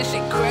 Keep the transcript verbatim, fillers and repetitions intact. this shit crazy.